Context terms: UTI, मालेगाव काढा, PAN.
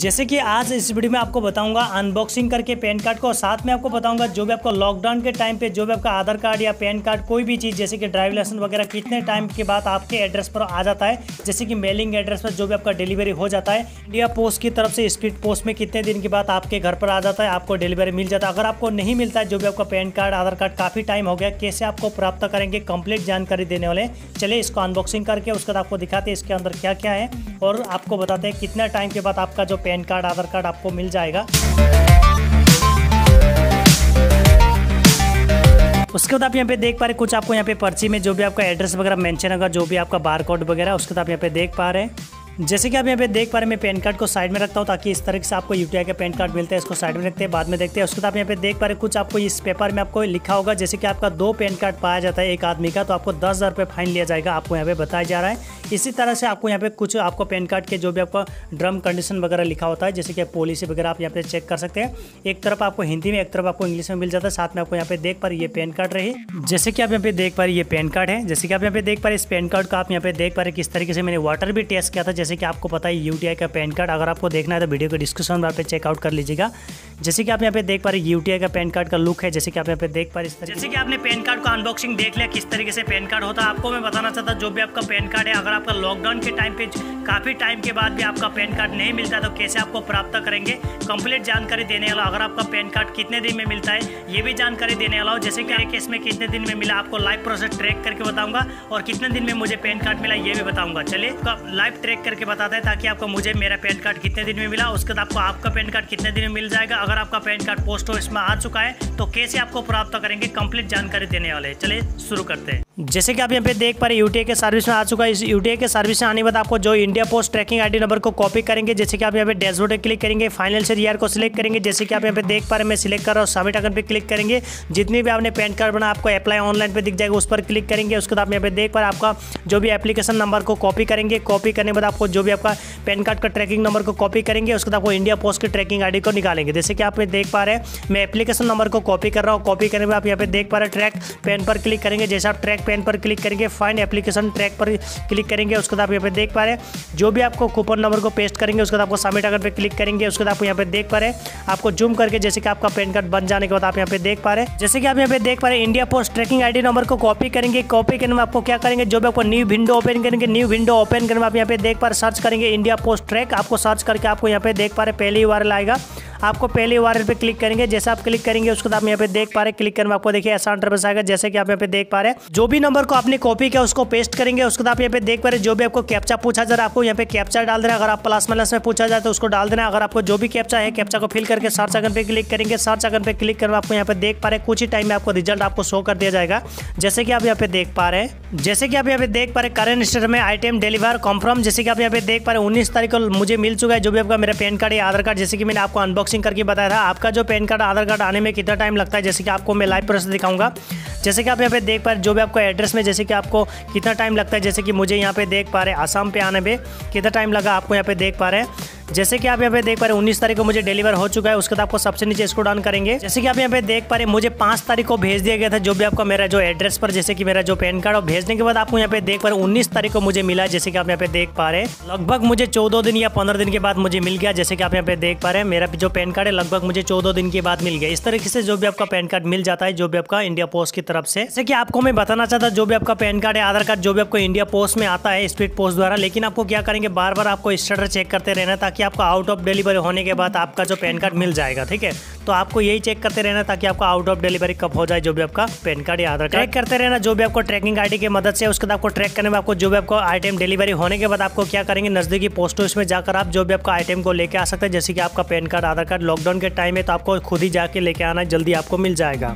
जैसे कि आज इस वीडियो में आपको बताऊंगा अनबॉक्सिंग करके पैन कार्ड को, साथ में आपको बताऊंगा जो भी आपको लॉकडाउन के टाइम पे जो भी आपका आधार कार्ड या पैन कार्ड कोई भी चीज़ जैसे कि ड्राइविंग लाइसेंस वगैरह कितने टाइम के बाद आपके एड्रेस पर आ जाता है, जैसे कि मेलिंग एड्रेस पर जो भी आपका डिलीवरी हो जाता है इंडिया पोस्ट की तरफ से स्पीड पोस्ट में कितने दिन के बाद आपके घर पर आ जाता है, आपको डिलीवरी मिल जाता है। अगर आपको नहीं मिलता है जो भी आपका पैन कार्ड आधार कार्ड काफ़ी टाइम हो गया, कैसे आपको प्राप्त करेंगे कंप्लीट जानकारी देने वाले। चलिए इसको अनबॉक्सिंग करके उसके बाद आपको दिखाते हैं इसके अंदर क्या क्या है और आपको बताते हैं कितना टाइम के बाद आपका तो पैन कार्ड आधार कार्ड आपको मिल जाएगा। उसके बाद आप यहाँ पे देख पा रहे कुछ आपको यहाँ पे पर्ची में जो भी आपका एड्रेस वगैरह मेंशन होगा, जो भी आपका बार कोड वगैरह, उसके बाद आप यहाँ पे देख पा रहे हैं। जैसे कि आप यहाँ पे देख पा रहे हैं मैं पैन कार्ड को साइड में रखता हूँ ताकि इस तरीके से आपको यूटीआई का पैन कार्ड मिलता है, इसको साइड में रखते हैं, बाद में देखते हैं। उसके बाद आप यहाँ पे देख पा रहे हैं कुछ आपको इस पेपर में आपको लिखा होगा जैसे कि आपका 2 पैन कार्ड पाया जाता है एक आदमी का तो आपको 10,000 रुपये फाइन लिया जाएगा, आपको यहाँ पे बताया जा रहा है। इसी तरह से आपको यहाँ पे कुछ आपको पैन कार्ड के जो भी आपका ड्रम कंडीशन वगैरह लिखा होता है जैसे कि पॉलिसी वगैरह आप यहाँ पे चेक कर सकते हैं। एक तरफ आपको हिंदी में, एक तरफ आपको इंग्लिश में मिल जाता है। साथ में आपको यहाँ पे देख पा रहे ये पैन कार्ड रही, जैसे कि आप यहाँ पे देख पा रहे ये पैन कार्ड है। जैसे कि आप यहाँ पे देख पा रहे इस पैन कार्ड का आप यहाँ पे देख पा रहे किस तरीके से मैंने वाटर भी टेस्ट किया था। जैसे कि आपको पता है यूटीआई का पैन कार्ड, अगर आपको देखना है तो वीडियो को डिस्क्रिप्शन बार पे चेकआउट कर लीजिएगा। जैसे कि आप यहाँ पे देख पा रहे यूटीआई का पैन कार्ड का लुक है। जैसे कि आप यहाँ पे देख पा रहे इस तरीके, जैसे कि आपने पैन कार्ड का अनबॉक्सिंग देख लिया किस तरीके से पैन कार्ड होता है। आपको मैं बताना चाहता जो भी आपका पैन कार्ड है, अगर आपका लॉकडाउन के टाइम पे काफ़ी टाइम के बाद भी आपका पैन कार्ड नहीं मिलता तो कैसे आपको प्राप्त करेंगे कंप्लीट जानकारी देने वाला। अगर आपका पैन कार्ड कितने दिन में मिलता है ये भी जानकारी देने वाला हो, जैसे कि मेरे केस में कितने दिन में मिला आपको लाइव प्रोसेस ट्रैक करके बताऊंगा और कितने दिन में मुझे पैन कार्ड मिला ये भी बताऊंगा। चलिए लाइव ट्रैक करके बताता है ताकि आपको मुझे मेरा पैन कार्ड कितने दिन में मिला, उसके बाद आपको आपका पैन कार्ड कितने दिन में मिल जाएगा। अगर आपका पैन कार्ड पोस्ट ऑफिस में आ चुका है तो कैसे आपको प्राप्त करेंगे कंप्लीट जानकारी देने वाले। चलिए शुरू करते हैं। जैसे कि आप यहाँ पे देख पा रहे यूटीआई के सर्विस में आ चुका है। इस यूटीआई के सर्विस में आने के बाद आपको जो India post tracking ID number को कॉपी करेंगे। जैसे कि आप यहाँ पे डैशबोर्ड पे क्लिक करेंगे, फाइनेंशियल ईयर को सिलेक्ट करेंगे। जैसे कि आप यहाँ पे देख पा रहे मैं सिलेक्ट कर रहा हूँ, सबमिट आइकन पे क्लिक करेंगे। जितनी भी आपने पैन कार्ड बना आपको अप्लाई ऑनलाइन पे दिख जाएगा, उस पर क्लिक करेंगे। उसके बाद आप यहाँ पे देख पा रहे आपका जो भी एप्लीकेशन नंबर को कॉपी करेंगे। कॉपी करने के बाद आपको जो भी आपका पैन कार्ड का ट्रैकिंग नंबर को कॉपी करेंगे, उसके बाद आपको इंडिया पोस्ट की ट्रैकिंग आईडी को निकालेंगे। जैसे कि आप देख पा रहे हैं मैं एप्लीकेशन नंबर को कॉपी कर रहा हूँ। कॉपी करने के बाद आप यहाँ पे देख पा रहे ट्रैक पैन पर क्लिक करेंगे। जैसे आप ट्रैक पैन पर क्लिक करेंगे, फाइंड एप्लीकेशन ट्रैक पर क्लिक करेंगे। उसके बाद आप यहाँ पे देख पा रहे हैं जो भी आपको कूपन नंबर को पेस्ट करेंगे। उसके बाद आपको सबमिट अगर पे क्लिक करेंगे। उसके बाद आप यहाँ पे देख पा रहे हैं आपको जूम करके जैसे कि आपका पैन कार्ड बन जाने के बाद आप यहाँ पे देख पा रहे हैं। जैसे कि आप यहाँ पे देख पा रहे हैं India post tracking ID number को कॉपी करेंगे। कॉपी करने में आपको क्या करेंगे जो भी आपको न्यू विंडो ओपन करेंगे। न्यू विंडो ओपन करने में आप यहाँ पे देख पा रहे सर्च करेंगे इंडिया पोस्ट ट्रैक। आपको सर्च करके आपको यहाँ पे देख पा रहे पहले ही URL आएगा, आपको पहले URL पे क्लिक करेंगे। जैसे आप क्लिक करेंगे उसके बाद आप यहाँ पे देख पा रहे क्लिक करने में आपको देखिए ऐसा इंटरफेस आएगा। जैसे कि आप यहाँ पे देख पा रहे जो भी नंबर को आपने कॉपी किया उसको पेस्ट करेंगे। उसके बाद आप यहाँ पे देख पा रहे जो भी आपको कैप्चा पूछा जा रहा है आपको यहाँ पे कैप्चा डाल देना। अगर आप प्लस माइनस में पूछा जाए तो उसको डाल देना। अगर आपको जो भी कैप्चा है कैप्चा को फिल करके सर्च आइकन पे क्लिक करेंगे। सर्च आइकन पे क्लिक करना आपको यहाँ पे देख पा रहे कुछ ही टाइम में आपको रिजल्ट आपको शो कर दिया जाएगा। जैसे कि आप यहाँ पे देख पा रहे हैं, जैसे कि आप यहाँ पे देख पा रहे करेंट स्टेट में आइटम डिलीवर कंफर्म। जैसे कि आप यहाँ पे देख पा रहे 19 तारीख को मुझे मिल चुका है जो भी आपका मेरा पैन कार्ड या आधार कार्ड। जैसे कि मैंने आपको अनबॉक्सिंग करके बताया था आपका जो पैन कार्ड आधार कार्ड आने में कितना टाइम लगता है। जैसे कि आपको मैं लाइव प्रोसेस दिखाऊंगा। जैसे कि आप यहाँ पे देख पा रहे जो भी आपको एड्रेस में जैसे कि आपको कितना टाइम लगता है। जैसे कि मुझे यहाँ पे देख पा रहे आसाम पे आने में कितना टाइम लगा आपको यहाँ पे देख पा रहे हैं। जैसे कि आप यहाँ पे देख पा रहे 19 तारीख को मुझे डिलीवर हो चुका है। उसके बाद आपको सबसे नीचे स्क्रॉल डाउन करेंगे। जैसे कि आप यहाँ पे देख पा रहे मुझे 5 तारीख को भेज दिया गया था जो भी आपका मेरा जो एड्रेस पर जैसे कि मेरा जो पैन कार्ड। और भेजने के बाद आपको यहाँ पे देख पा रहे 19 तारीख को मुझे मिला। जैसे कि आप यहाँ पे देख पा रहे लगभग मुझे 14 दिन या 15 दिन के बाद मुझे मिल गया। जैसे कि आप यहाँ पे देख पा रहे मेरा जो पैन कार्ड है लगभग मुझे 14 दिन के बाद मिल गया। इस तरीके से जो भी आपका पैन कार्ड मिल जाता है जो भी आपका इंडिया पोस्ट की तरफ से। जैसे कि आपको मैं बताना चाहता जो भी आपका पैन कार्ड है आधार कार्ड जो भी आपको इंडिया पोस्ट में आता है स्पीड पोस्ट द्वारा, लेकिन आपको क्या करेंगे बार बार आपको स्टेटस चेक करते रहना ताकि आपको आउट ऑफ डिलीवरी होने के बाद आपका जो पैन कार्ड मिल जाएगा। ठीक है, तो आपको यही चेक करते रहना ताकि आपका आउट ऑफ डिलीवरी कब हो जाए जो भी आपका पैन कार्ड या आधार कार्ड। ट्रैक करते रहना जो भी आपको ट्रैकिंग आईडी की मदद से। उसके बाद आपको ट्रैक करने में आपको जो भी आपको आइटम डिलीवरी होने के बाद आपको क्या करेंगे नजदीकी पोस्ट ऑफिस में जाकर आप जो भी आपका आइटम को लेकर आ सकते हैं। जैसे कि आपका PAN card Aadhaar card lockdown के टाइम है तो आपको खुद ही जाकर लेके आना, जल्दी आपको मिल जाएगा।